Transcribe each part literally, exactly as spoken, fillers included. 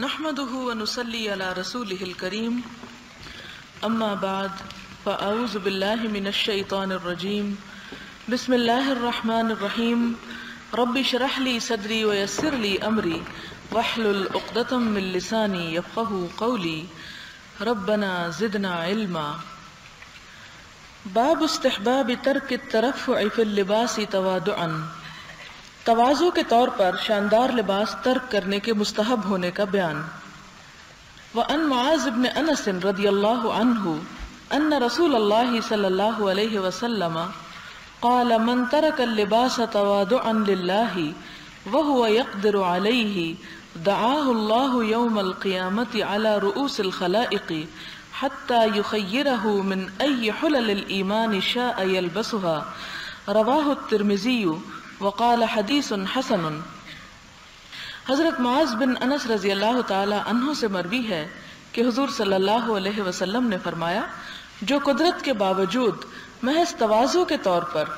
नहमदुहु व नुसल्ली अला रसूलिहिल करीम अम्मा बाद फ़अऊज़ु बिल्लाहि मिनश्शैतानिर्रजीम बिस्मिल्लाहिर्रहमानिर्रहीम रब्बि इश्रह ली सदरी व यस्सिर ली अमरी वहलुल उक़्दतम मिन लिसानी यफ़क़हू क़ौली रब्बना ज़िदना इल्मा। बाब इस्तिहबाब तर्क तरफ़्फ़ुअ फ़िल लिबास तवादुअन। तवाज़ु के तौर पर शानदार लिबास तर्क करने के मुस्तहब होने का बयान। व अन मुआज़ इब्न अनस रदियल्लाहु अन्हु अन्न रसूलल्लाह सल्लल्लाहु अलैहि वसल्लम क़ाल मन तरकल लिबास तवादुअन लिल्लाहि व हुव यक़दिरु अलैहि दआहुल्लाहु यौमल क़ियामति अला रुऊसिल ख़लाइक़ि हत्ता युख़य्यिरहु मिन अय्यि हुललिल ईमानि शाअ यल्बसुहा। रवाहु तिर्मिज़ी वक़ाल हदीसुन हसनुन। हज़रत मुआज़ बिन अनस रज़ी अल्लाह ताला अन्हु से मरवी है कि हुज़ूर सल्लल्लाहु अलैहि वसल्लम ने फरमाया, जो कुदरत के बावजूद महज तवाज़ु के तौर पर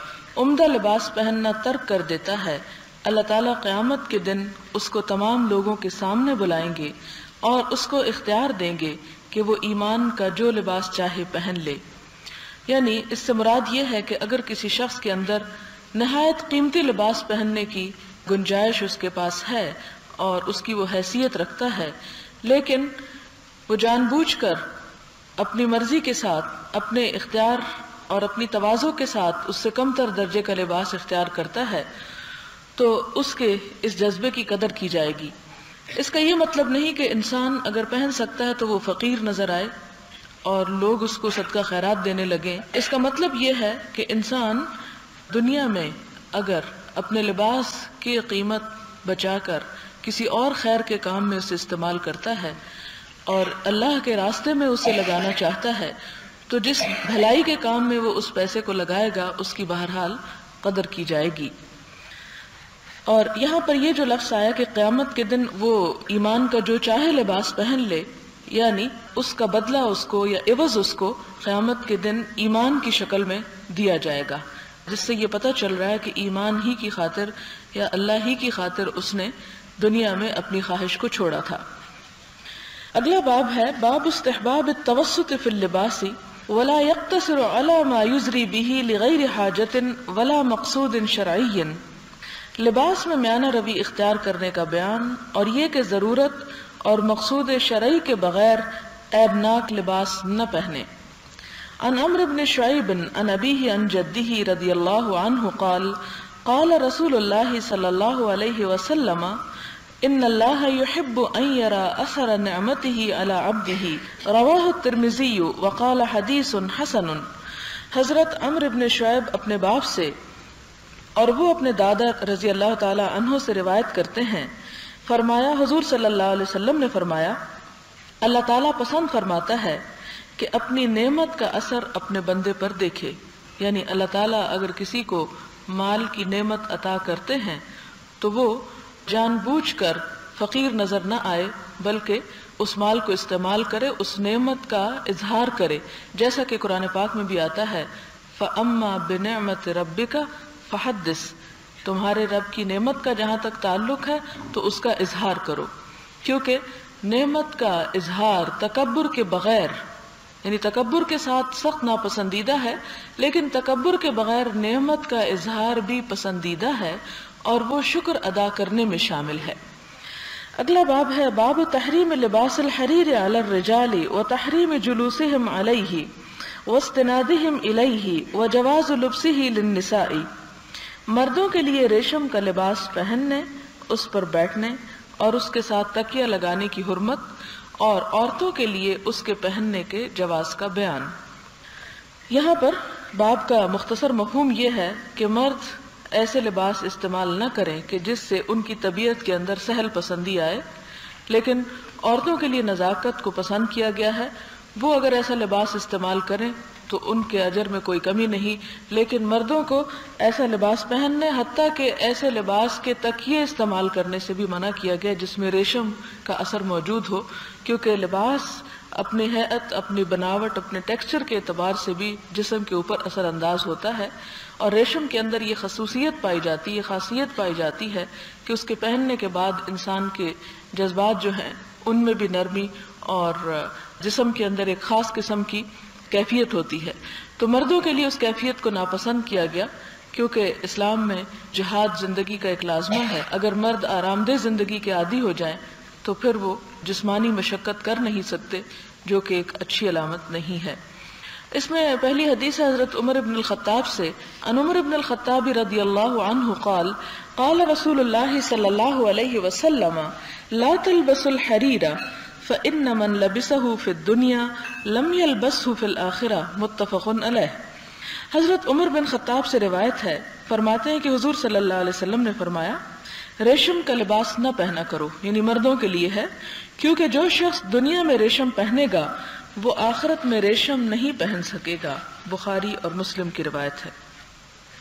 उम्दा लिबास पहनना तर्क कर देता है, अल्लाह ताला क़यामत के दिन उसको तमाम लोगों के सामने बुलाएंगे और उसको इख्तियार देंगे कि वो ईमान का जो लिबास चाहे पहन ले। यानी इससे मुराद ये है कि अगर किसी शख्स के अंदर नहायत कीमती लिबास पहनने की गुंजाइश उसके पास है और उसकी वो हैसियत रखता है, लेकिन वो जानबूझकर अपनी मर्जी के साथ, अपने इख्तियार और अपनी तवाज़ो के साथ उससे कमतर दर्जे का लिबास इख्तियार करता है, तो उसके इस जज्बे की कदर की जाएगी। इसका ये मतलब नहीं कि इंसान अगर पहन सकता है तो वो फ़कीर नज़र आए और लोग उसको सदका खैरात देने लगें। इसका मतलब ये है कि इंसान दुनिया में अगर अपने लिबास की कीमत बचाकर किसी और खैर के काम में उसे इस्तेमाल करता है और अल्लाह के रास्ते में उसे लगाना चाहता है, तो जिस भलाई के काम में वो उस पैसे को लगाएगा उसकी बहरहाल कदर की जाएगी। और यहाँ पर ये जो लफ्ज़ आया कि क़यामत के दिन वो ईमान का जो चाहे लिबास पहन ले, यानी उसका बदला उसको या एवज़ उसको क़यामत के दिन ईमान की शक्ल में दिया जाएगा, जिससे ये पता चल रहा है कि ईमान ही की खातिर या अल्लाह ही की खातिर उसने दुनिया में अपनी ख्वाहिश को छोड़ा था। अगला बाब है बाब इस्तिहबाब तवस्सुत फिल लिबासी वला यक्तसिर अला मा युजरी बिही लिगैर हाजतिन वला मकसूदिन शरईयन। लिबास में म्याना रवी इख्तियार करने का बयान और ये कि ज़रूरत और मकसूद शरई के बगैर ऐबनाक लिबास न पहने। अन अम्र इब्न शुअैब अन अबीही अन जद्दीही रदियल्लाहु अन्हु क़ाल क़ाल रसूलुल्लाह सल्लल्लाहु अलैहि वसल्लम इन्नल्लाह युहिब्बु अन यरा असर निअमतिही अला अब्दिही। रवाहु तिर्मिज़ी व क़ाल हदीसुन हसनुन। हज़रत अम्र इब्न शुअैब अपने बाप से और वो अपने दादा रज़ी अल्लाह ताला अन्हु से रिवायत करते हैं, फरमाया हुज़ूर सल्लल्लाहु अलैहि वसल्लम ने फरमाया, अल्लाह ताला पसंद फरमाता है कि अपनी नेमत का असर अपने बंदे पर देखे। यानी अल्लाह ताला अगर किसी को माल की नेमत अता करते हैं तो वो जानबूझकर फ़कीर नज़र न आए, बल्कि उस माल को इस्तेमाल करे, उस नेमत का इजहार करे, जैसा कि कुरान पाक में भी आता है, फ़अम्मा बिनिअमति रब्बिका फ़हद्दिस। तुम्हारे रब की नेमत का जहाँ तक ताल्लुक़ है तो उसका इजहार करो, क्योंकि नेमत का इजहार तकब्बुर के बग़ैर, यानी तकब्बुर के साथ सख्त नापसंदीदा है, लेकिन तकब्बुर के बगैर नेमत का इजहार भी पसंदीदा है और वो शुक्र अदा करने में शामिल है। अगला बाब है बाब तहरीम लिबासिल हरीर अला रिजाल व तहरीम जुलूसिहिम अलैहि व इस्तिनादिहिम इलैहि व जवाज़ लुब्सिहि लिन्निसाई। मर्दों के लिए रेशम का लिबास पहनने, उस पर बैठने और उसके साथ तकिया लगाने की हुर्मत, और औरतों के लिए उसके पहनने के जवाज़ का बयान। यहाँ पर बाब का मुख्तसर मफ़हूम यह है कि मर्द ऐसे लिबास इस्तेमाल न करें कि जिससे उनकी तबीयत के अंदर सहल पसंदी आए, लेकिन औरतों के लिए नज़ाकत को पसंद किया गया है। वो अगर ऐसा लिबास इस्तेमाल करें तो उनके अजर में कोई कमी नहीं, लेकिन मर्दों को ऐसा लिबास पहनने, हत्ता कि ऐसे लिबास के तकिए इस्तेमाल करने से भी मना किया गया जिसमें रेशम का असर मौजूद हो, क्योंकि लिबास अपनी हैत, अपनी बनावट, अपने टेक्सचर के एतबार से भी जिसम के ऊपर असरअंदाज होता है। और रेशम के अंदर ये खसूसियत पाई जाती है, खासियत पाई जाती है कि उसके पहनने के बाद इंसान के जज्बात जो हैं उनमें भी नरमी और जिस्म के अंदर एक ख़ास किस्म की कैफियत होती है। तो मर्दों के लिए उस कैफियत को नापसंद किया गया, क्योंकि इस्लाम में जिहाद ज़िंदगी का एक लाजमा है। अगर मर्द आरामदेह ज़िंदगी के आदी हो जाएं तो फिर वो जिस्मानी मशक्क़त कर नहीं सकते, जो कि एक अच्छी अलामत नहीं है। इसमें पहली हदीस है हज़रत उमर इब्न अल-ख़त्ताब से, अन उमर इब्न अल-ख़त्ताब रदियल्लाहु अन्हु क़ाल क़ाल रसूलुल्लाह सल्लल्लाहु अलैहि वसल्लम ला तलबसुल हरीरा फ़इन्न मन लबिसहु फ़िद्दुनिया लम यलबसहु फ़िल आखिरा मुत्तफ़क़ुन अलैह। हज़रत उमर बिन ख़त्ताब से रिवायत है, फरमाते हैं कि हुज़ूर सल्लल्लाहु अलैहि वसल्लम ने फरमाया, रेशम का लिबास न पहना करो, यानी मर्दों के लिए है, क्योंकि जो शख्स दुनिया में रेशम पहनेगा वो आखिरत में रेशम नहीं पहन सकेगा। बुखारी और मुस्लिम की रिवायत है।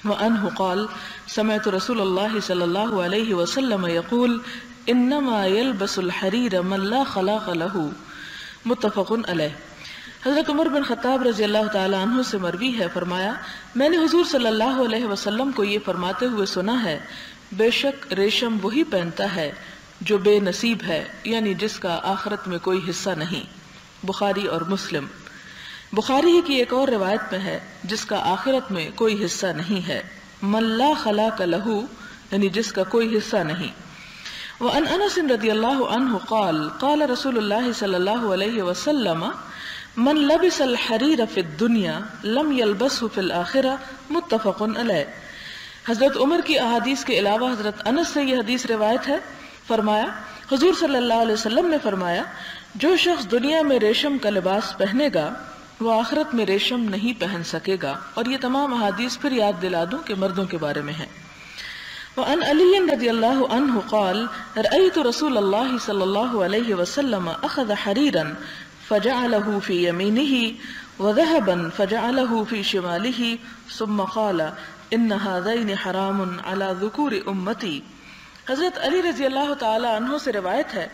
वअन्हु क़ाल समेअतु रसूलल्लाह सल्लल्लाहु अलैहि वसल्लम यक़ूल इन्नमा यलबसुल हरीर मन ला ख़लाक़ लहू मुत्तफ़क़ुन अलैह। हज़रत उमर बिन ख़त्ताब रज़ियल्लाहु तआला अन्हु से मरवी है, फरमाया, मैंने हुज़ूर सल्लल्लाहु अलैहि वसल्लम को ये फरमाते हुए सुना है, बेशक रेशम वही पहनता है जो बेनसीब है, यानी जिसका आखिरत में कोई हिस्सा नहीं। बुखारी और मुस्लिम। बुखारी ही की एक और रिवायत में है, जिसका आखिरत में कोई हिस्सा नहीं है, मल्ला खला का लहू, यानी जिसका कोई हिस्सा नहीं। वअन अनस रदियल्लाहु अन्हु क़ाल क़ाल रसूलुल्लाह सल्लल्लाहु अलैहि वसल्लम मन लबिसल हरीर फिद दुनिया लम यलबसहु फिल आखिरा मुत्तफ़क़ुन अलैह। हज़रत उमर की अहादीस के अलावा हज़रत अनस से यह हदीस रिवायत है। फरमाया, हुज़ूर सल्लल्लाहु अलैहि वसल्लम ने फरमाया, जो शख्स दुनिया में रेशम का लिबास पहनेगा वो आखिरत में रेशम नहीं पहन सकेगा। और ये तमाम अहादीस फिर याद दिला दूं कि मर्दों के बारे में है। वअन अली रज़ियल्लाहु अन्हु क़ाल रअयतु रसूलल्लाह सल्लल्लाहु अलैहि वसल्लम अख़ज़ हरीरन फ़जअलहू फ़ी यमीनिही वज़हबन फ़जअलहू फ़ी शिमालिही सुम्मा क़ाल इन हाज़ैन हरामुन अला ज़ुकूरि उम्मती। हज़रत अली रज़ियल्लाहु तआला अन्हु से रिवायत है,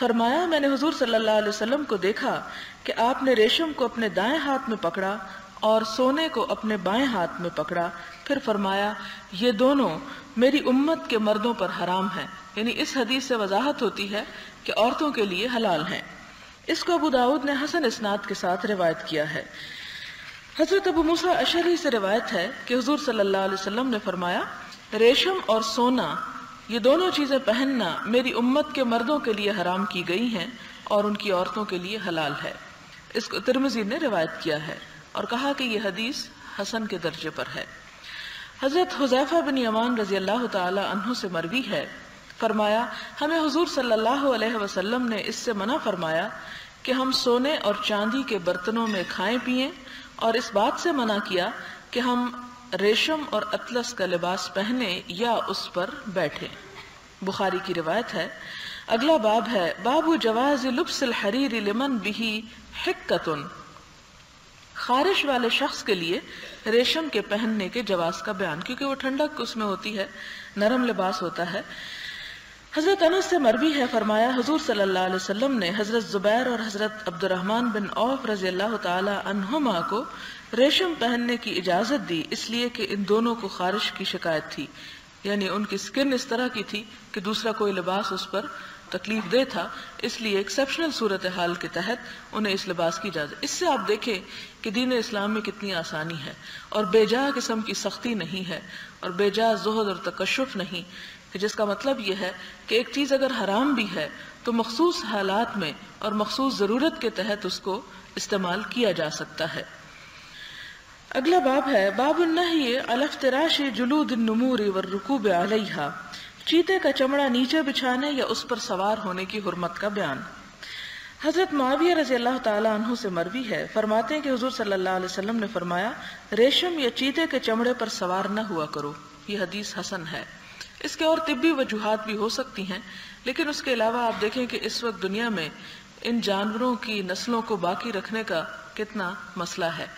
फरमाया, मैंने हुज़ूर सल्लल्लाहु अलैहि वसल्लम को देखा कि आपने रेशम को अपने दाएं हाथ में पकड़ा और सोने को अपने बाएं हाथ में पकड़ा। फिर फरमाया, ये दोनों मेरी उम्मत के मर्दों पर हराम हैं। यानी इस हदीस से वजाहत होती है कि औरतों के लिए हलाल हैं। इसको अबू दाऊद ने हसन इस्नाद के साथ रिवायत किया है। हज़रत अबू मूसा अशरी से रिवायत है कि हुज़ूर सल्लल्लाहु अलैहि वसल्लम ने फरमाया, रेशम और सोना ये दोनों चीज़ें पहनना मेरी उम्मत के मर्दों के लिए हराम की गई हैं और उनकी औरतों के लिए हलाल है। इसको तिरमिज़ी ने रिवायत किया है और कहा कि यह हदीस हसन के दर्जे पर है। हज़रत हुज़ैफ़ा बिन यमान रज़ी अल्लाह ताला अन्हु से मरवी है, फरमाया, हमें हुज़ूर सल्लल्लाहु अलैहि वसल्लम ने इससे मना फरमाया कि हम सोने और चांदी के बर्तनों में खाएं पिएं, और इस बात से मना किया कि हम रेशम और अतलस का लिबास पहने या उस पर बैठे। बुखारी की रिवायत है। अगला बाब है बाबू जवाज़ लुब्सिल हरीरी लिमन बिही हिक्कतुन। खारिश वाले शख्स के लिए रेशम के पहनने के जवाज़ का बयान, क्योंकि वो ठंडक उसमें होती है, नरम लिबास होता है। हज़रत अनस से मरवी है, फरमाया, हुज़ूर सल्लल्लाहु अलैहि वसल्लम ने हज़रत ज़ुबैर और हज़रत अब्दुर्रहमान बिन औफ रज़ियल्लाहु ताला अन्हुमा को रेशम पहनने की इजाज़त दी, इसलिए कि इन दोनों को खारिश की शिकायत थी। यानी उनकी स्किन इस तरह की थी कि दूसरा कोई लिबास उस पर तकलीफ दे था, इसलिए एक्सेप्शनल सूरत हाल के तहत उन्हें इस लिबास की इजाज़त। इससे आप देखें कि दीन इस्लाम में कितनी आसानी है और बेजा किस्म की सख्ती नहीं है और बेजा ज़ुहद और तकश्शुफ़ नहीं, जिसका मतलब यह है कि एक चीज़ अगर हराम भी है तो मखसूस हालात में और मखसूस ज़रूरत के तहत उसको इस्तेमाल किया जा सकता है। अगला बाब है बाब नही अलफ्तराश जुलूद नमूरी व रुकूब अलैहा। चीते का चमड़ा नीचे बिछाने या उस पर सवार होने की हुर्मत का बयान। हज़रत मुआविया रज़ियल्लाहु ताला अन्हु से मरवी है, फरमाते हैं कि हुज़ूर सल्लल्लाहु अलैहि वसल्लम ने फरमाया, रेशम या चीते के चमड़े पर सवार न हुआ करो। यह हदीस हसन है। इसके और तिब्बी वजूहात भी हो सकती हैं, लेकिन उसके अलावा आप देखें कि इस वक्त दुनिया में इन जानवरों की नस्लों को बाकी रखने का कितना मसला है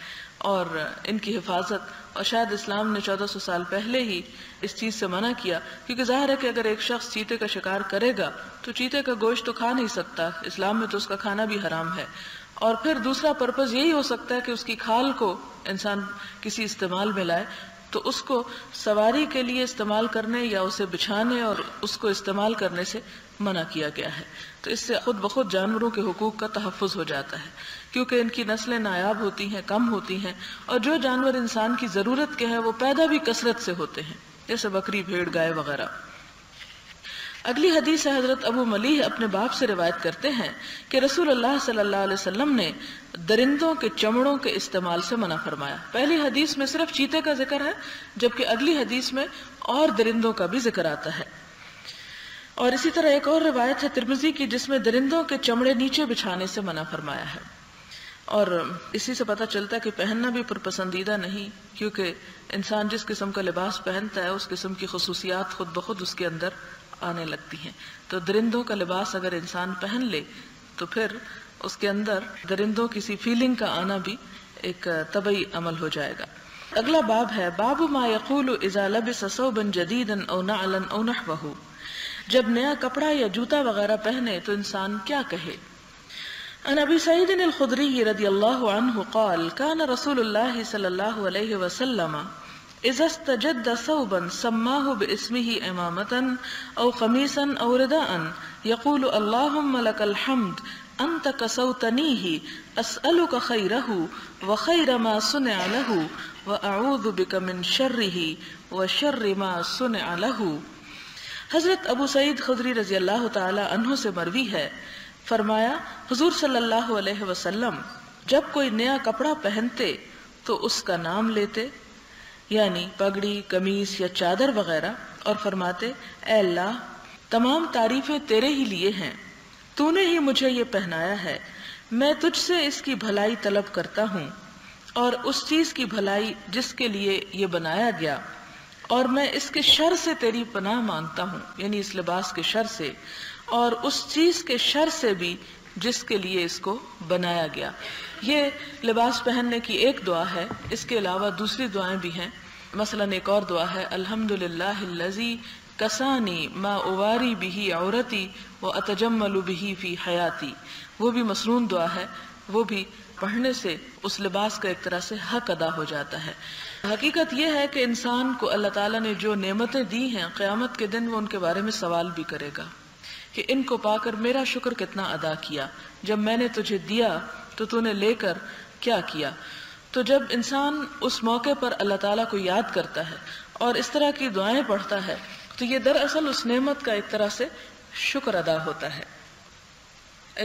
और इनकी हिफाजत। और शायद इस्लाम ने चौदह सौ साल पहले ही इस चीज़ से मना किया, क्योंकि जाहिर है कि अगर एक शख्स चीते का शिकार करेगा तो चीते का गोश्त तो खा नहीं सकता, इस्लाम में तो उसका खाना भी हराम है। और फिर दूसरा पर्पज़ यही हो सकता है कि उसकी खाल को इंसान किसी इस्तेमाल में लाए, तो उसको सवारी के लिए इस्तेमाल करने या उसे बिछाने और उसको इस्तेमाल करने से मना किया गया है। तो इससे खुद ब खुद जानवरों के हुकूक का तहफ़्फ़ुज़ हो जाता है, क्योंकि इनकी नस्लें नायाब होती हैं, कम होती हैं, और जो जानवर इंसान की ज़रूरत के हैं वो पैदा भी कसरत से होते हैं, जैसे बकरी, भेड़, गाय वगैरह। अगली हदीस है, हज़रत अबू मलीह अपने बाप से रिवायत करते हैं कि रसूलुल्लाह सल्लल्लाहु अलैहि वसल्लम ने दरिंदों के चमड़ों के इस्तेमाल से मना फरमाया। पहली हदीस में सिर्फ चीते का जिक्र है, जबकि अगली हदीस में और दरिंदों का भी जिक्र आता है। और इसी तरह एक और रिवायत है तिरमिजी की, जिसमें दरिंदों के चमड़े नीचे बिछाने से मना फरमाया है। और इसी से पता चलता है कि पहनना भी परपसंदीदा नहीं, क्योंकि इंसान जिस किस्म का लिबास पहनता है उस किस्म की खसूसियात खुद ब खुद उसके अंदर आने लगती हैं। तो दरिंदों का लिबास अगर इंसान पहन ले तो फिर उसके अंदर दरिंदों किसी फीलिंग का आना भी एक तबई अमल हो जाएगा। अगला बाब है बाबू मा यक़ूलु इज़ा लबिस सौबन जदीदन औ नअलन औ नहवहु। जब नया कपड़ा या जूता वगैरह पहने तो इंसान क्या कहे। अन अबी सईद अल खुदरी रदियल्लाहु अन्हु क़ाल कान रसूलुल्लाह सल्लल्लाहु अलैहि वसल्लम इज़ा इस्तजद सौबन सम्माहु बिस्मिही इमामतन औ क़मीसन औ रिदाअन यक़ूलु अल्लाहुम्मा लकल हम्द अंत कसौतनीही अस्अलुक खैरहु व खैर मा सुनिअ लहु व अऊज़ु बिका मिन शर्रिही व शर्रि मा सुनिअ लहु। हज़रत अबू सईद खुदरी रज़ियल्लाहु ताला अन्हु से मरवी है, फरमाया हुज़ूर सल्लल्लाहु अलैहि वसल्लम जब कोई नया कपड़ा पहनते तो उसका नाम लेते, यानी पगड़ी, कमीज या चादर वगैरह, और फरमाते ऐ अल्लाह तमाम तारीफें तेरे ही लिए हैं, तूने ही मुझे ये पहनाया है, मैं तुझसे इसकी भलाई तलब करता हूँ और उस चीज़ की भलाई जिसके लिए ये बनाया गया, और मैं इसके शर से तेरी पनाह मांगता हूँ, यानी इस लिबास के शर से, और उस चीज़ के शर से भी जिसके लिए इसको बनाया गया। ये लिबास पहनने की एक दुआ है, इसके अलावा दूसरी दुआएं भी हैं। मसलन एक और दुआ है अल्हम्दुलिल्लाहिल्लज़ी कसानी मा उवारी बिही औरती व अतजम्मलु बिही फी हयाती। वो भी मसनून दुआ है, वो भी पढ़ने से उस लिबास का एक तरह से हक अदा हो जाता है। हकीकत यह है कि इंसान को अल्लाह ताला ने जो नेमतें दी हैं, क़यामत के दिन वो उनके बारे में सवाल भी करेगा कि इनको पाकर मेरा शुक्र कितना अदा किया, जब मैंने तुझे दिया तो तूने लेकर क्या किया। तो जब इंसान उस मौके पर अल्लाह ताला को याद करता है और इस तरह की दुआएं पढ़ता है तो ये दरअसल उस नेमत का एक तरह से शुक्र अदा होता है।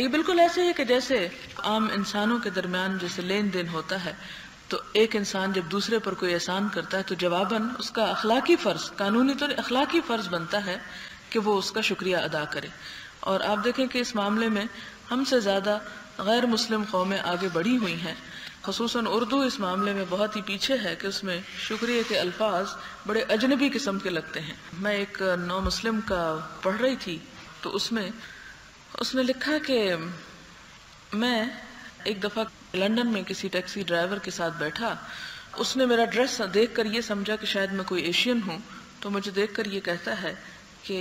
ये बिल्कुल ऐसे है कि जैसे आम इंसानों के दरमियान जैसे लेन देन होता है, तो एक इंसान जब दूसरे पर कोई एहसान करता है तो जवाबन उसका अखलाकी फ़र्ज़, कानूनी तौर अखलाकी फ़र्ज़ बनता है कि वो उसका शुक्रिया अदा करे। और आप देखें कि इस मामले में हमसे ज़्यादा गैर मुस्लिम कौमें आगे बढ़ी हुई हैं, ख़ुसूसन उर्दू इस मामले में बहुत ही पीछे है कि उसमें शुक्रिया के अल्फाज बड़े अजनबी किस्म के लगते हैं। मैं एक नौ मुस्लिम का पढ़ रही थी तो उसमें उसने लिखा कि मैं एक दफ़ा लंदन में किसी टैक्सी ड्राइवर के साथ बैठा, उसने मेरा ड्रेस देख कर ये समझा कि शायद मैं कोई एशियन हूँ, तो मुझे देख कर ये कहता है कि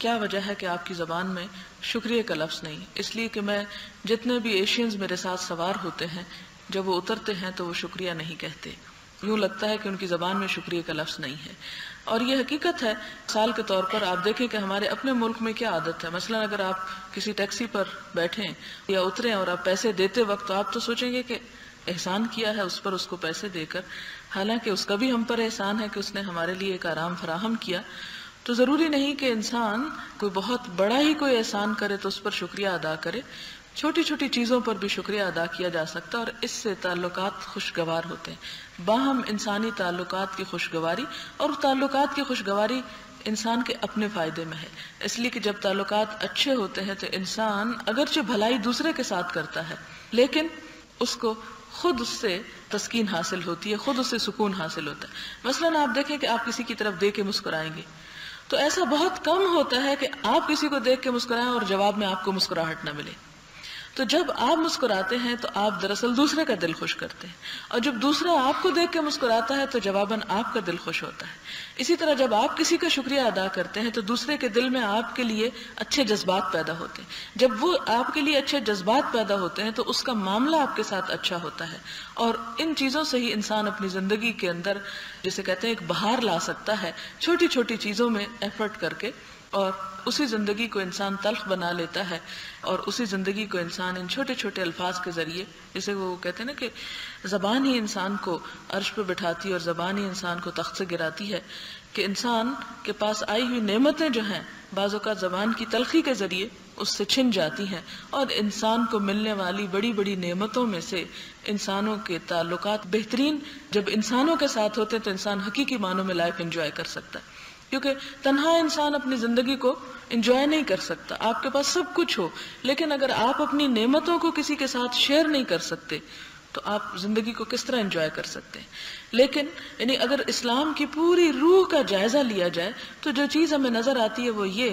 क्या वजह है कि आपकी ज़बान में शुक्रिया का लफ्ज़ नहीं। इसलिए कि मैं जितने भी एशियंस मेरे साथ सवार होते हैं जब वो उतरते हैं तो वो शुक्रिया नहीं कहते, यूँ लगता है कि उनकी ज़बान में शुक्रिया का लफ्ज़ नहीं है। और ये हकीकत है, साल के तौर पर आप देखें कि हमारे अपने मुल्क में क्या आदत है। मसलन अगर आप किसी टैक्सी पर बैठें या उतरें और आप पैसे देते वक्त तो आप तो सोचेंगे कि एहसान किया है उस पर, उसको पैसे देकर, हालांकि उसका भी हम पर एहसान है कि उसने हमारे लिए एक आराम फराहम किया। तो ज़रूरी नहीं कि इंसान कोई बहुत बड़ा ही कोई एहसान करे तो उस पर शुक्रिया अदा करे, छोटी छोटी चीज़ों पर भी शुक्रिया अदा किया जा सकता है और इससे ताल्लुकात खुशगवार होते हैं। बाहम इंसानी ताल्लुकात की खुशगवारी, और ताल्लुकात की खुशगवारी इंसान के अपने फ़ायदे में है, इसलिए कि जब ताल्लुकात अच्छे होते हैं तो इंसान अगरचे भलाई दूसरे के साथ करता है लेकिन उसको खुद उससे तस्कीन हासिल होती है, खुद उससे सुकून हासिल होता है। मसलन आप देखें कि आप किसी की तरफ दे के मुस्कुराएंगे तो ऐसा बहुत कम होता है कि आप किसी को देख के मुस्कुराएं और जवाब में आपको मुस्कुराहट ना मिले। तो जब आप मुस्कुराते हैं तो आप दरअसल दूसरे का दिल खुश करते हैं, और जब दूसरा आपको देख के मुस्कुराता है तो जवाबन आपका दिल खुश होता है। इसी तरह जब आप किसी का शुक्रिया अदा करते हैं तो दूसरे के दिल में आपके लिए अच्छे जज्बात पैदा होते हैं। जब वो आपके लिए अच्छे जज्बात पैदा होते हैं तो उसका मामला आपके साथ अच्छा होता है, और इन चीज़ों से ही इंसान अपनी ज़िंदगी के अंदर, जैसे कहते हैं, एक बहार ला सकता है छोटी छोटी चीज़ों में एफर्ट करके और उसी ज़िंदगी को इंसान तल्ख बना लेता है और उसी ज़िंदगी को इंसान इन छोटे छोटे अल्फाज के ज़रिए, जैसे वो कहते हैं ना कि ज़बान ही इंसान को अर्श पर बिठाती है और ज़बान ही इंसान को तख्त से गिराती है, कि इंसान के पास आई हुई नेमतें जो हैं बाज़ों का ज़बान की तलखी के ज़रिए उससे छिन जाती हैं और इंसान को मिलने वाली बड़ी बड़ी नेमतों में से इंसानों के ताल्लुकात बेहतरीन जब इंसानों के साथ होते हैं तो इंसान हकीकी मानों में लाइफ एंजॉय कर सकता है, क्योंकि तन्हा इंसान अपनी ज़िंदगी को एंजॉय नहीं कर सकता। आपके पास सब कुछ हो लेकिन अगर आप अपनी नेमतों को किसी के साथ शेयर नहीं कर सकते तो आप ज़िंदगी को किस तरह एंजॉय कर सकते हैं। लेकिन यानी अगर इस्लाम की पूरी रूह का जायज़ा लिया जाए तो जो चीज़ हमें नज़र आती है वो ये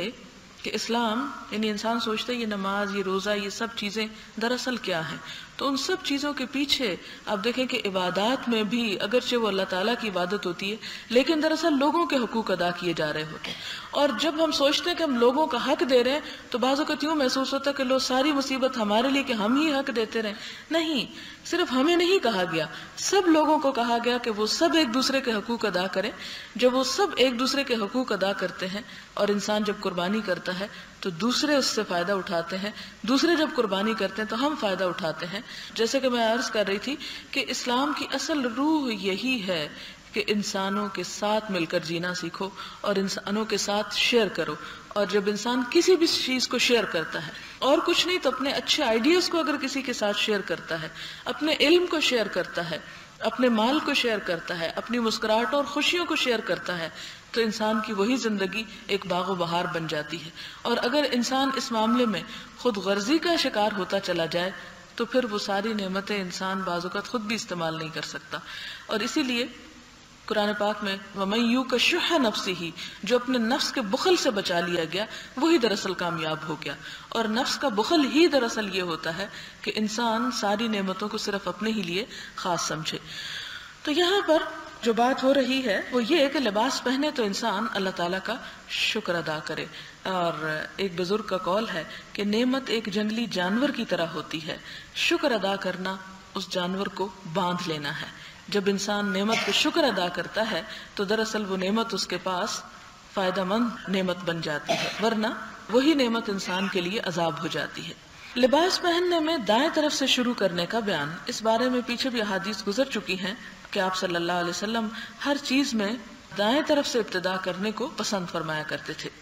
कि इस्लाम यानी इंसान सोचता है ये नमाज, ये रोज़ा, ये सब चीज़ें दरअसल क्या हैं, तो उन सब चीज़ों के पीछे आप देखें कि इबादत में भी अगरचे वो अल्लाह ताला की इबादत होती है लेकिन दरअसल लोगों के हकूक़ अदा किए जा रहे होते हैं। और जब हम सोचते हैं कि हम लोगों का हक दे रहे हैं तो बाज़ वक़्त यूँ महसूस होता है कि लो सारी मुसीबत हमारे लिए कि हम ही हक देते रहें। नहीं, सिर्फ हमें नहीं कहा गया, सब लोगों को कहा गया कि वो सब एक दूसरे के हकूक़ अदा करें। जब वो सब एक दूसरे के हकूक़ अदा करते हैं और इंसान जब कुर्बानी करता है तो दूसरे उससे फ़ायदा उठाते हैं, दूसरे जब कुर्बानी करते हैं तो हम फ़ायदा उठाते हैं। जैसे कि मैं अर्ज़ कर रही थी कि इस्लाम की असल रूह यही है कि इंसानों के साथ मिलकर जीना सीखो और इंसानों के साथ शेयर करो। और जब इंसान किसी भी चीज़ को शेयर करता है और कुछ नहीं तो अपने अच्छे आइडियाज़ को अगर किसी के साथ शेयर करता है, अपने इल्म को शेयर करता है, अपने माल को शेयर करता है, अपनी मुस्कुराहट और खुशियों को शेयर करता है, तो इंसान की वही ज़िंदगी एक बागो बहार बन जाती है। और अगर इंसान इस मामले में खुद गर्जी का शिकार होता चला जाए तो फिर वो सारी नेमतें इंसान बाज़ोक़त खुद भी इस्तेमाल नहीं कर सकता। और इसीलिए कुरान पाक में वमन युकशुह नफ्सिही, जो अपने नफ्स के बुखल से बचा लिया गया वही दरअसल कामयाब हो गया। और नफ्स का बुखल ही दरअसल ये होता है कि इंसान सारी नेमतों को सिर्फ अपने ही लिए ख़ास समझे। तो यहाँ पर जो बात हो रही है वो ये है कि लिबास पहने तो इंसान अल्लाह ताला का शुक्र अदा करे। और एक बुजुर्ग का कौल है कि नेमत एक जंगली जानवर की तरह होती है, शुक्र अदा करना उस जानवर को बांध लेना है। जब इंसान नेमत को शुक्र अदा करता है तो दरअसल वो नेमत उसके पास फ़ायदेमंद नेमत बन जाती है, वरना वही नेमत इंसान के लिए अजाब हो जाती है। लिबास पहनने में दाएं तरफ से शुरू करने का बयान, इस बारे में पीछे भी अहादीस गुजर चुकी हैं कि आप सल्लल्लाहु अलैहि वसल्लम हर चीज़ में दाएं तरफ से इब्तिदा करने को पसंद फरमाया करते थे।